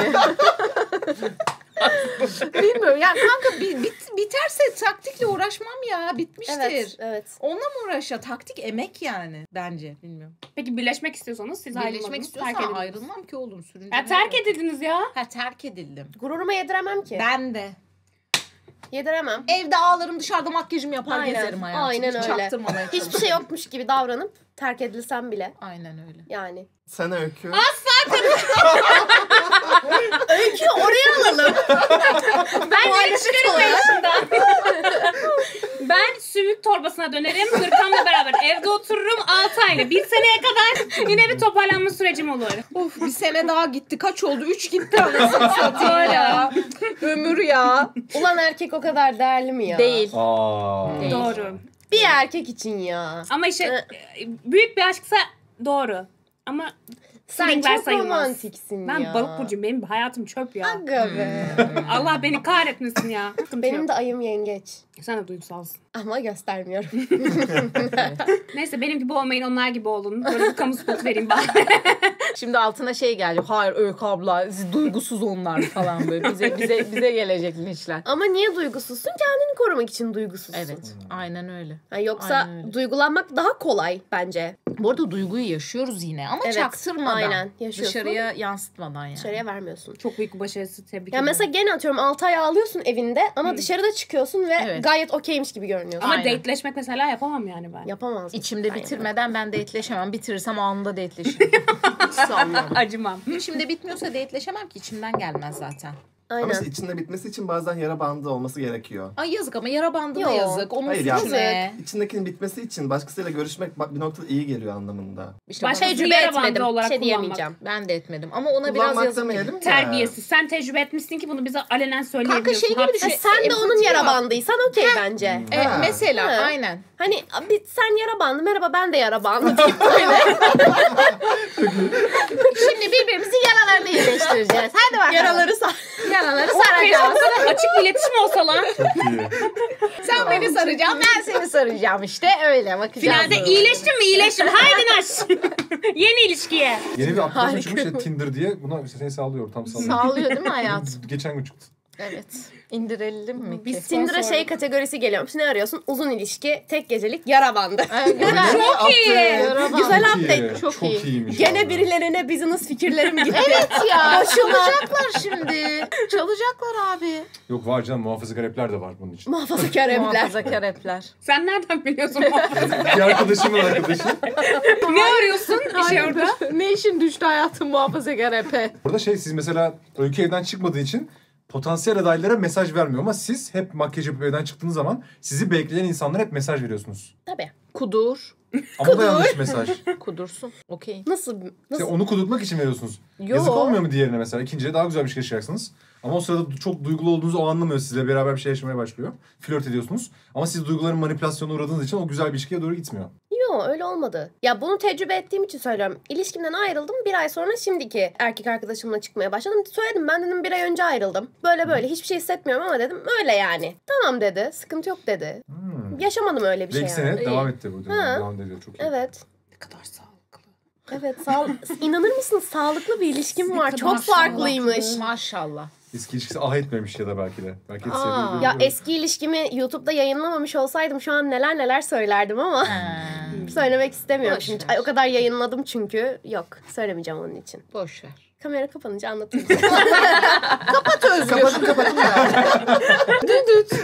Bilmiyorum yani kanka bi, bit, biterse taktikle uğraşmam ya, bitmiştir. Evet, evet. Onunla mı uğraşa? Taktik emek yani bence. Bilmiyorum. Peki birleşmek istiyorsanız siz birleşmek istiyorsan ayrılmam ki oğlum. Ya terk olur. edildiniz ya. Ha terk edildim. Gururuma yediremem ki. Ben de. Yediremem. Evde ağlarım, dışarıda makyajımı yapar aynen. gezerim hayatım. Aynen hiç öyle. Hiçbir şey yokmuş gibi davranıp terk edilsem bile. Aynen öyle. Yani. Sen Öykü. Asla. Öykü oraya alalım. Ben de ilişkilerin peşinden. Ben sümük torbasına dönerim. Hırkamla beraber evde otururum altı ayla. Bir seneye kadar yine bir toparlanma sürecim olur. Of bir sene daha gitti. Kaç oldu? üç gitti. Ya. Ömür ya. Ulan erkek o kadar değerli mi ya? Değil. Aa. Değil. Doğru. Bir erkek için ya. Ama işte büyük bir aşksa doğru. Ama sen çok romantiksin ben ya. Ben balık burcuyum. Benim hayatım çöp ya. Aga be. Allah beni kahretmesin ya. Benim de ayım yengeç. Sen de duygusalsın. Ama göstermiyorum. Neyse benim gibi olmayın, onlar gibi olun. Böyle bir kamu spotu vereyim bari. Şimdi altına şey gelecek. Hayır Öykü abla duygusuz onlar falan böyle. Bize bize bize gelecek linçler. Ama niye duygusuzsun? Kendini korumak için duygusuzsun. Evet. Aynen öyle. Yani yoksa aynen öyle. Duygulanmak daha kolay bence. Bu arada duyguyu yaşıyoruz yine ama evet, çaktırmadan. Aynen. Yaşıyorsun. Dışarıya yansıtmadan yani. Dışarıya vermiyorsun. Çok büyük bir başarısı, tebrik ederim. Ya mesela gene atıyorum altı ay ağlıyorsun evinde ama hmm. dışarıda çıkıyorsun ve evet. gayet okeymiş gibi görünüyorsun. Ama dateleşmek mesela yapamam yani ben. Yapamaz. İçimde aynen. bitirmeden ben dateleşemem. Bitirirsem anında dateleşirim. Acımam. Şimdi bitmiyorsa dateleşemem ki, içimden gelmez zaten. Aynen. Ama işte içinde bitmesi için bazen yara bandı olması gerekiyor. Ay yazık ama yara bandı da yazık. Onun hayır yani içindekinin bitmesi için başkasıyla görüşmek bir noktada iyi geliyor anlamında. İşte başka tecrübe etmedim. Olarak şey diyemeyeceğim. Ben de etmedim ama ona kullanmak biraz yazık. Terbiyesiz. Sen tecrübe etmişsin ki bunu bize alenen söyleyebiliyorsun. Kanka şey gibi düşün. E, sen e, de onun yara bandıysan okey bence. Ha. E, mesela ha. aynen. Hani sen yara bandı merhaba ben de yara bandı deyip böyle. Şimdi birbirimizin yaralarını iyileştireceğiz. Hadi bakalım. Yaraları sar. Yaraları saracağız. Açık iletişim olsa lan. Sen beni saracaksın, ben seni saracağım işte öyle bakacağız. Finalde böyle. İyileştim mi? İyileştim. Haydi naş. Yeni ilişkiye. Yeni bir aplikasyon çıkmış ya Tinder diye. Buna işte seni sağlıyor tam sağlıyor. Sağlıyor değil mi hayatım? Geçen gün çıktı. Evet. İndirelim mi? Biz Tinder'a şey kategorisi geliyormuş. Ne arıyorsun? Uzun ilişki, tek gecelik, yara bandı. Güzel. Çok iyi. Güzel update. Çok iyi. Gene birilerine business fikirlerim gitti. Evet ya. Çalacaklar şimdi. Çalacaklar abi. Yok var canım, muhafazakar app'ler de var bunun için. Muhafazakar app'ler. Muhafazakar app'ler. Sen nereden biliyorsun muhafazakar app'ler? Bir arkadaşımın arkadaşı. Ne arıyorsun işe orada? Ne işin düştü hayatım muhafazakar app'e? Burada şey siz mesela Öykü evden çıkmadığı için potansiyel adaylara mesaj vermiyor ama siz hep makyaj yapıp evden çıktığınız zaman sizi bekleyen insanlara hep mesaj veriyorsunuz. Tabii. Kudur. Ama da yanlış mesaj. Kudursun. Okey. Nasıl? Nasıl? Sen onu kudurtmak için veriyorsunuz. Yo. Yazık olmuyor mu diğerine mesela? İkinciye daha güzel bir şey yaşayacaksınız. Ama o sırada çok duygulu olduğunuzu o anlamıyor. Sizle beraber bir şey yaşamaya başlıyor. Flört ediyorsunuz. Ama siz duyguların manipülasyonuna uğradığınız için o güzel bir ilişkiye doğru gitmiyor. Yo, öyle olmadı. Ya bunu tecrübe ettiğim için söylüyorum. İlişkimden ayrıldım. Bir ay sonra şimdiki erkek arkadaşımla çıkmaya başladım. Söyledim, ben dedim bir ay önce ayrıldım. Böyle böyle hiçbir şey hissetmiyorum ama dedim öyle yani. Tamam dedi. Sıkıntı yok dedi. Hmm. Yaşamadım öyle bir şey. Belki yani. Devam etti bu. Devam ediyor çok iyi. Evet. Ne kadar sağ. Evet, sağ... inanır mısınız, sağlıklı bir ilişkim var. Çok maşallah, farklıymış. Maşallah. Eski ilişkisi ah etmemiş ya da belki de. Belki aa, ya eski ilişkimi YouTube'da yayınlamamış olsaydım şu an neler neler söylerdim ama hmm. söylemek istemiyorum. Boş şimdi ver. O kadar yayınladım çünkü. Yok, söylemeyeceğim onun için. Boş ver. Kamera kapanınca anlatırım. Kapat Özgür. Kapatın kapatın ya. Düt düt.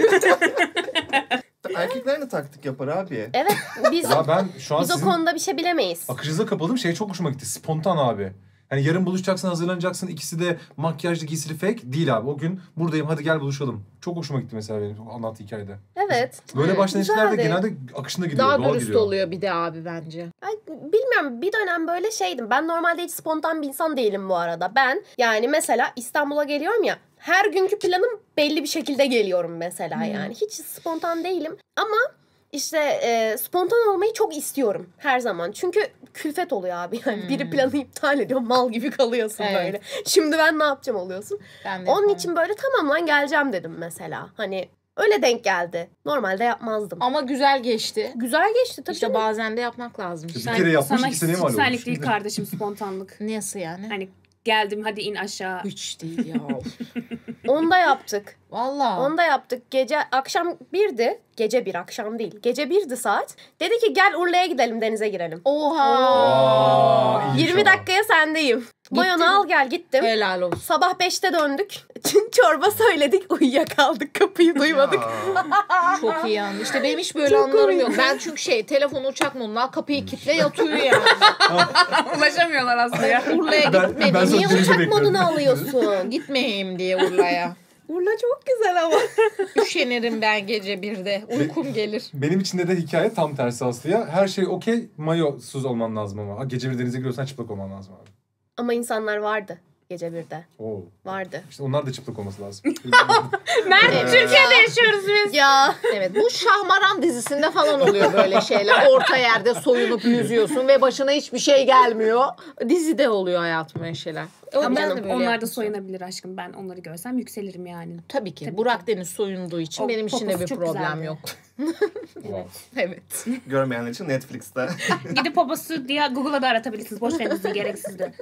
Erkekler de taktik yapar abi. Evet. Biz, ya ben şu an biz o konuda bir şey bilemeyiz. Akışınıza kapıldığım şey çok hoşuma gitti. Spontan abi. Yani yarın buluşacaksın, hazırlanacaksın. İkisi de makyajlı, giysili fake değil abi. O gün buradayım, hadi gel buluşalım. Çok hoşuma gitti mesela benim anlattığı hikayede. Evet. Böyle başlayan ilişkilerde genelde akışında gidiyor. Daha dürüst gidiyor. Oluyor bir de abi bence. Ay, bilmiyorum, bir dönem böyle şeydim. Ben normalde hiç spontan bir insan değilim bu arada. Ben yani mesela İstanbul'a geliyorum ya. Her günkü planım belli bir şekilde geliyorum mesela hmm. yani. Hiç spontan değilim ama işte e, spontan olmayı çok istiyorum her zaman. Çünkü külfet oluyor abi yani. Hmm. Biri planı iptal ediyor, mal gibi kalıyorsun evet. böyle. Şimdi ben ne yapacağım oluyorsun. Ben de onun yapayım. için böyle tamam lan geleceğim dedim mesela. Hani öyle denk geldi. Normalde yapmazdım. Ama güzel geçti. Güzel geçti tabii. İşte bazen de yapmak lazım. Bir kere yapmış, iki seneye mal olmuş. Sana değil kardeşim spontanlık. Nasıl yani? Hani geldim hadi in aşağı. Hiç değil ya. Onu da yaptık. Vallahi. Onu da yaptık. Gece akşam birdi. Gece bir akşam değil. Gece birdi saat. Dedi ki gel Urla'ya gidelim, denize girelim. Oha. Oo, yirmi dakikaya sendeyim. Boyonu al gel, gittim. Helal olsun. Sabah beşte döndük. Çorba söyledik, uyuyakaldık. Kapıyı duymadık. Çok iyi yani. İşte benim hiç böyle anlarım yok. Ben çünkü şey telefonu uçak mı kapıyı kitle yatıyor yani. Ulaşamıyorlar aslında ya. Urla'ya gitmedi. Niye uçak modunu alıyorsun? Gitmeyeyim diye Urla'ya. Urla çok güzel ama. Üşenirim ben gece birde. Uykum gelir. Benim içinde de hikaye tam tersi Aslı'ya. Her şey okey. Mayosuz olman lazım ama. Gece bir denize giriyorsan çıplak olman lazım abi. Ama insanlar vardı gece birde. Oo. Vardı. İşte onlar da çıplak olması lazım. Nerede? Türkiye'de yaşıyoruz biz. Ya. Evet, bu Şahmaran dizisinde falan oluyor böyle şeyler. Orta yerde soyunup yüzüyorsun ve başına hiçbir şey gelmiyor. Dizide oluyor hayatım öyle şeyler. Tamam, canım, onlar da soyunabilir aşkım. Ben onları görsem yükselirim yani. Tabii ki. Tabii Burak ki. Deniz soyunduğu için o, benim için de bir problem yok. Evet. Evet. Görmeyenler için Netflix'te. Gidip poposu diye Google'a da aratabilirsiniz. Boş veriniz, gereksiz de.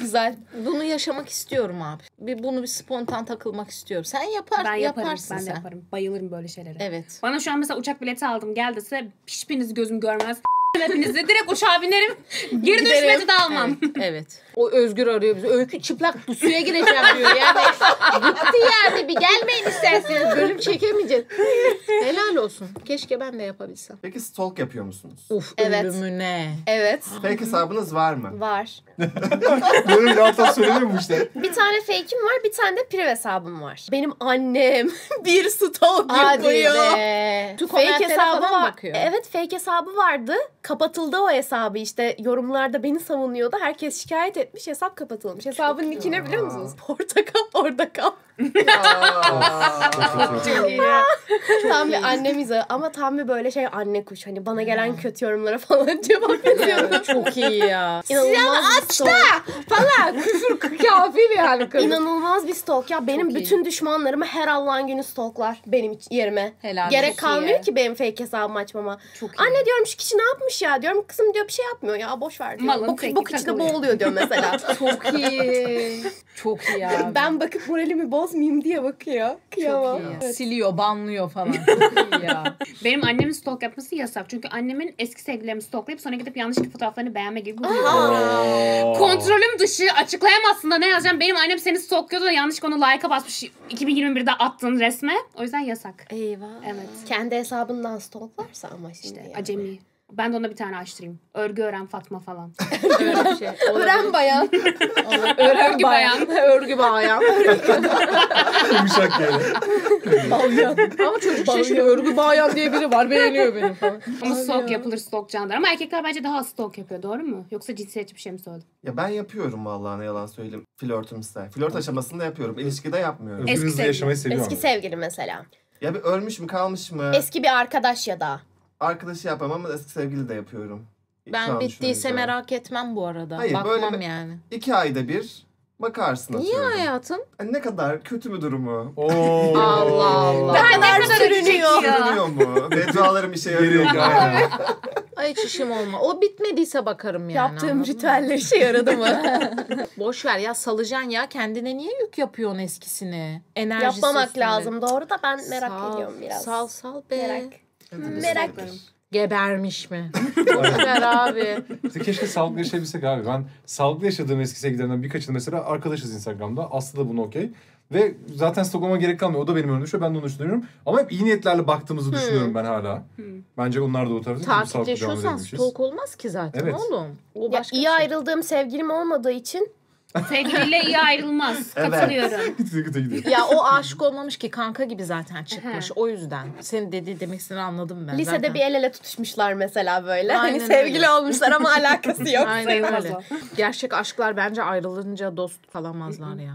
Güzel. Bunu yaşamak istiyorum abi. Bir, bunu bir spontan takılmak istiyorum. Sen yapar, ben yaparım, yaparsın ben sen. Ben yaparım. Bayılırım böyle şeylere. Evet. Bana şu an mesela uçak bileti aldım. Gel dese hiçbiriniz gözüm görmez. Hepinizle direkt uçağa binerim. Geri dönüş bileti de almam. Evet, evet. O Özgür arıyor bizi. Öykü çıplak suya gireceğim diyor. Yani gitti yani. Bir gelmeyin isterseniz. Bölüm çekemeyeceğiz. Helal olsun. Keşke ben de yapabilsem. Peki stalk yapıyor musunuz? Uf, evet. Ölümüne. Evet. Fake hesabınız var mı? Var. Böyle bir hafta söylemiyor işte. Bir tane fake'im var. Bir tane de priv hesabım var. Benim annem bir stalk yapıyor. Fake hesabı var. Evet, fake hesabı vardı. Kapatıldı o hesabı, işte yorumlarda beni savunuyordu. Herkes şikayet etmiş, hesap kapatılmış. Hesabın nickine biliyor musunuz? Portakal portakal. Tam bir annemiz ama tam bir böyle şey anne kuş. Hani bana gelen kötü yorumlara falan cevap veriyordu. Çok iyi ya. İnanılmaz bir stalk. Falan küfür kafir yani. İnanılmaz bir stalk ya. Benim bütün düşmanlarımı her Allah'ın günü stalklar benim yerime. Gerek kalmıyor ki benim fake hesabımı açmama. Anne diyorum şu kişi ne yapmış ya diyorum. Kızım diyor bir şey yapmıyor ya, boş ver diyor. Malın bok, bok içinde boğuluyor diyor mesela. Çok iyi. Çok iyi abi. Ben bakıp moralimi bozmayayım diye bakıyor. Kıyamam. Çok iyi. Evet. Siliyor, banlıyor falan. Çok iyi ya. Benim annemin stalk yapması yasak. Çünkü annemin eski sevgililerini stalklayıp sonra gidip yanlışlıkla fotoğraflarını beğenme gibi bir durum. Kontrolüm dışı, açıklayamazsın da ne yazacağım. Benim annem seni stalkluyordu da yanlışlıkla onu like'a basmış. iki bin yirmi birde attığın resme. O yüzden yasak. Eyvah. Evet. Kendi hesabından stalklarsa ama şimdi işte yani. Acemi. Ben de ona bir tane açtırayım. Örgü öğren Fatma falan. Öğren şey. Öğren bayan. Örgü bayan. Örgü bayan. Yumuşak yani. Ama çocuk şaşırıyor. Örgü bayan diye biri var. Beğeniyor beni falan. Ama stalk yapılır, stalk candır. Ama erkekler bence daha az stalk yapıyor. Doğru mu? Yoksa cinsiyetçi bir şey mi söyledim? Ya ben yapıyorum vallahi, ne yalan söyleyeyim. Flörtümse. Flört aşamasında yapıyorum. İlişkide yapmıyorum. Eski sevgili. Eski sevgili mesela. Ya bir ölmüş mü kalmış mı? Eski bir arkadaş ya da. Arkadaşı yapamam ama eski sevgili de yapıyorum. Ben bittiyse merak etmem bu arada. Hayır, bakmam böyle yani. İki ayda bir bakarsın. Niye hayatım? Ne kadar kötü bir durumu. Oo. Allah Allah. Ne kadar sürünüyor. Sürünüyor mu? Beddualarım işe yarıyor galiba. Ay hiç işim olma. O bitmediyse bakarım yani. Yaptığım ritüeller işe yaradı mı? Boş ver ya, salacaksın ya. Kendine niye yük yapıyorsun eskisini? Enerjisi. Yapmamak üstünü. Lazım doğru da ben merak sal, ediyorum biraz. Sal sal be. Merak. Merak gebermiş mi? Geber abi. Keşke sağlıklı yaşayabilsek abi. Ben sağlıklı yaşadığım eski sevgililerinden birkaçını mesela arkadaşız Instagram'da. Aslı da bunu okey. Ve zaten stalklamama gerek kalmıyor. O da benim önümde düşüyor. Ben de onu düşünüyorum. Ama hep iyi niyetlerle baktığımızı düşünüyorum hmm. ben hala. Hmm. Bence onlar da o tarafta. Takipleşiyorsan stalk olmaz ki zaten evet. Oğlum. O başka iyi şey. Ayrıldığım sevgilim olmadığı için... Sevgiliyle iyi ayrılmaz. Evet. Katılıyorum. Ya o aşık olmamış ki, kanka gibi zaten çıkmış. O yüzden. Senin dediği demek, seni anladım ben. Lisede zaten bir el ele tutuşmuşlar mesela böyle. Aynen hani sevgili öyle olmuşlar ama alakası yok. Aynen öyle. Gerçek aşklar bence ayrılınca dost kalamazlar ya.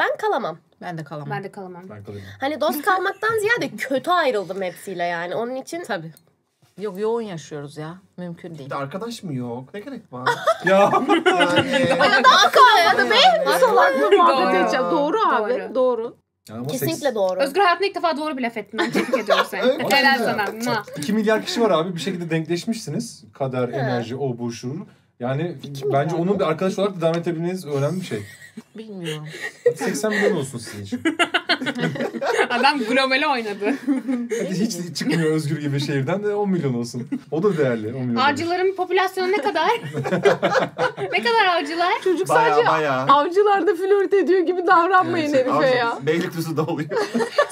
Ben kalamam. Ben de kalamam. Ben de kalamam. Ben hani dost kalmaktan ziyade kötü ayrıldım hepsiyle yani. Onun için. Tabii. Yok, yoğun yaşıyoruz ya. Mümkün değil. Arkadaş mı yok? Ne gerek var? Ya. Ya daha kalmadı be. Salakla muhabbet edeceğim. Doğru abi. Doğru. Kesinlikle doğru. Özgür hayatında ilk defa doğru bir laf ettin. Ben tebrik ediyorum seni. Helal sana. iki milyar kişi var abi. Bir şekilde denkleşmişsiniz. Kader, enerji, o, bu, şu. Yani bence onun bir arkadaş olarak da devam edebilmeniz önemli bir şey. Bilmiyorum. seksen milyon olsun sizin için. Adam globale oynadı. Hiç çıkmıyor Özgür gibi şehirden de on milyon olsun. O da değerli. on milyon avcıların popülasyonu ne kadar? Ne kadar avcılar? Çocuk bayağı, sadece bayağı. Avcılarda flört ediyor gibi davranmayın evet, herife ya. Beylikdüzü de oluyor.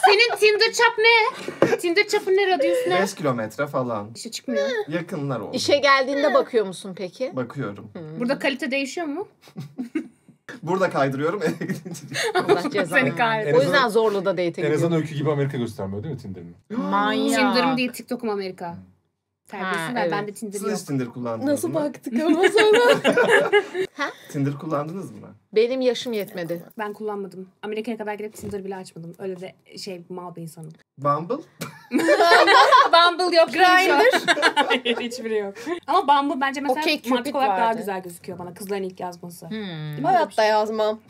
Senin Tinder çap ne? Tinder çapın ne radyüsü ne? beş kilometre falan. İşe çıkmıyor. Yakınlar oldu. İşe geldiğinde bakıyor musun peki? Bakıyorum. Hmm. Burada kalite değişiyor mu? Burada kaydırıyorum. Allah cezanı kahretsin. O yüzden zorlu da date'e gidiyor. En azından Öykü gibi Amerika göstermiyor değil mi Tinder'imi? Manyak. Tinder'im değil, TikTok'um Amerika. Terbiyesi ver, evet. Ben de Tinder yok. Siz Tinder kullandınız nasıl mı? Nasıl baktık ama sonra? Tinder kullandınız mı? Benim yaşım yetmedi. Ben kullanmadım. Amerika'ya kadar gidip Tinder bile açmadım. Öyle de şey mal bir insanım. Bumble? Bumble yok. Grindr? Hayır, hiçbiri yok. Ama Bumble bence mesela okay, mantık olarak vardı. Daha güzel gözüküyor bana. Kızların ilk yazması. Hmm. Hayatta şey yazmam.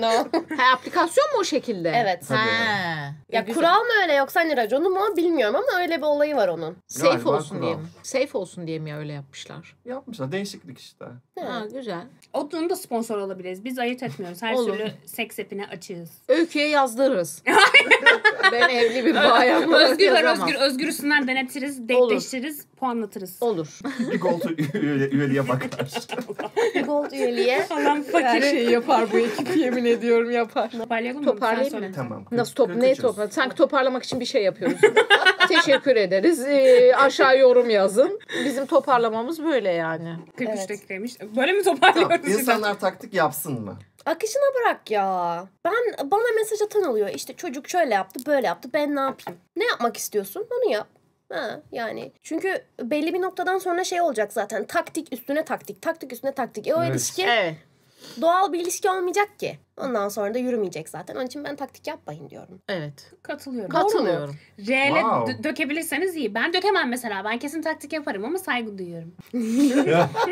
No. Ha, aplikasyon mu o şekilde? Evet. Ha. Ha. Ya güzel. Kural mı öyle yoksa hani raconu mu bilmiyorum ama öyle bir olayı var onun. Safe galiba olsun diye mi? Safe olsun diye mi öyle yapmışlar? Yapmışlar. Değişiklik işte. Ha, ha güzel. Onun da sponsor olabiliriz. Biz ayırt etmiyoruz. Her olur. Türlü seks app'ine açığız. Öykü'ye yazdırırız. Ben evli bir bayan olarak özgür, özgür, özgür üstünden denetiriz, denkleştiririz, puanlatırız. Olur. Gold üyeliğe bakar. Gold üyeliğe. Adam fakir şey yapar bu ekip, yemin ediyorum yapar. Toparlayalım mı? Toparlayayım mı? Tamam. Nasıl top, ne toparlayalım? Sanki toparlamak için bir şey yapıyoruz. Teşekkür ederiz. Ee, aşağı yorum yazın. Bizim toparlamamız böyle yani. kırk üç evet. Dakikaymış. Böyle mi toparlıyoruz? Tamam. İnsanlar taktik yapsın mı? Akışına bırak ya. Ben bana mesaj atan oluyor. İşte çocuk şöyle yaptı, böyle yaptı. Ben ne yapayım? Ne yapmak istiyorsun? Onu yap. Ha, yani çünkü belli bir noktadan sonra şey olacak zaten. Taktik üstüne taktik, taktik üstüne taktik. E o evet. ilişki evet. doğal bir ilişki olmayacak ki. Ondan sonra da yürümeyecek zaten. Onun için ben taktik yapmayın diyorum. Evet. Katılıyorum. Katılıyorum. R'le wow. dökebilirseniz iyi. Ben dökemem mesela. Ben kesin taktik yaparım ama saygı duyuyorum.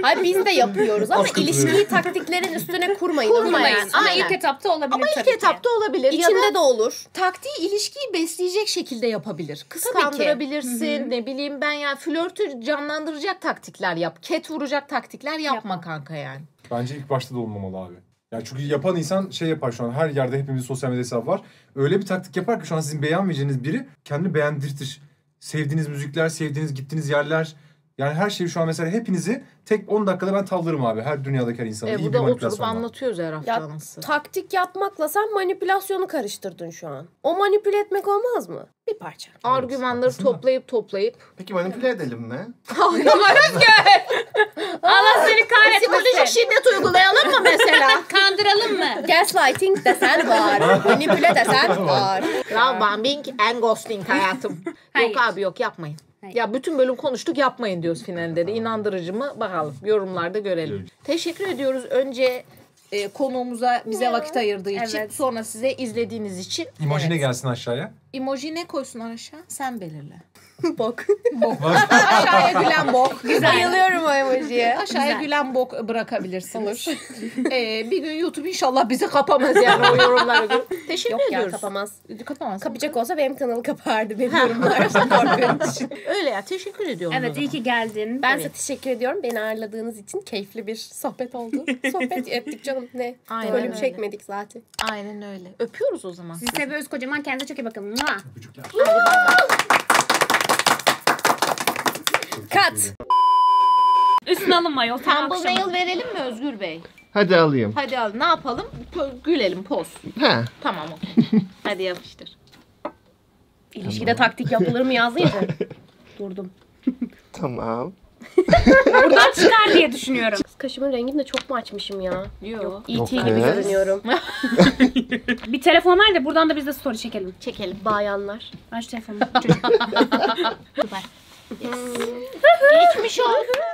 Hayır biz de yapıyoruz ama ilişkiyi taktiklerin üstüne kurmayın. Kurmayın. Ama aynen. ilk etapta olabilir ama tabii Ama ilk etapta ki. olabilir. İçinde de olur. Taktiği ilişkiyi besleyecek şekilde yapabilir. Kıskandırabilirsin. Hı-hı. Ne bileyim ben ya. Flörtü canlandıracak taktikler yap. Ket vuracak taktikler yapma, yapma kanka yani. Bence ilk başta da olmamalı abi. Yani çünkü yapan insan şey yapar şu an, her yerde hepimizin sosyal medya hesabı var. Öyle bir taktik yapar ki şu an sizin beğenmeyeceğiniz biri kendini beğendirtir. Sevdiğiniz müzikler, sevdiğiniz gittiğiniz yerler, Yani her şeyi şu an mesela hepinizi tek on dakikada ben tavlarım abi. Her dünyadaki her insanı. E, iyi bir manipülasyon var. Anlatıyoruz her hafta ya, nasıl. Taktik yapmakla sen manipülasyonu karıştırdın şu an. O manipüle etmek olmaz mı? Bir parça. Evet, argümanları toplayıp mı? toplayıp. Peki manipüle edelim mi? Hayır Özgür. Allah seni kahretsin. Psikolojik şiddet uygulayalım mı mesela? Kandıralım mı? Gaslighting desen var. Manipüle desen var. Love bombing and ghosting hayatım. Yok abi yok, yapmayın. Ya bütün bölüm konuştuk, yapmayın diyoruz finalde de. İnandırıcı mı? Bakalım. Yorumlarda görelim. Evet. Teşekkür ediyoruz. Önce e, konuğumuza bize ya. vakit ayırdığı için. Evet. Sonra size izlediğiniz için. Emoji ne evet. gelsin aşağıya? Emoji ne koysunlar aşağı? Sen belirle. Bok. Bok. Aşağıya gülen bok. Güzel. Bayılıyorum o emojiye. Aşağıya Güzel. gülen bok bırakabilirsiniz. ee, bir gün YouTube inşallah bizi kapamaz yani o yorumları. Teşekkür Yok ediyoruz. Ya, kapamaz. Kapamaz. Kapacak olsa benim kanalı kapardı. Benim yorumlarım. Öyle ya, teşekkür ediyorum. Evet, iyi ki geldin. Ben evet. size teşekkür ediyorum. Beni ağırladığınız için keyifli bir sohbet oldu. Sohbet ettik canım. Ne? Aynen Bölüm öyle. çekmedik zaten. Aynen öyle. Öpüyoruz o zaman. Sizi seviyoruz kocaman. Kendinize çok iyi bakın. Öpücükler. Kat. Üstüne alınma yol. Thumbnail verelim mi Özgür Bey? Hadi alayım. Hadi al. Ne yapalım? Gülelim, poz. He. Tamam okey. Hadi yapıştır. İlişkide tamam. taktik yapılır mı yazdıydı? Durdum. Tamam. Buradan çıkar diye düşünüyorum. Kaşımın rengini de çok mu açmışım ya? Yok. E T gibi görünüyorum. Bir telefon ver de buradan da biz de story çekelim. Çekelim. Bayanlar. Aç telefonu. Süper. Yes. Geçmiş olsun.